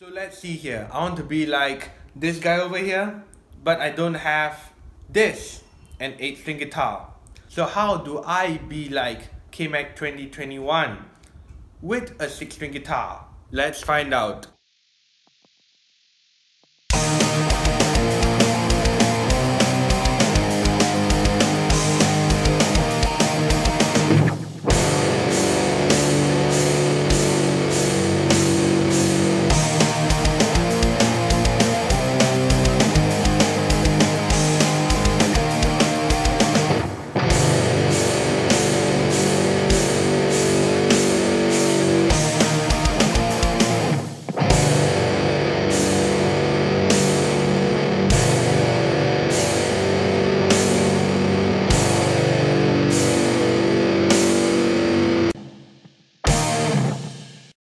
So let's see here. I want to be like this guy over here, but I don't have this, an 8-string guitar. So how do I be like KMAC 2021 with a 6-string guitar? Let's find out.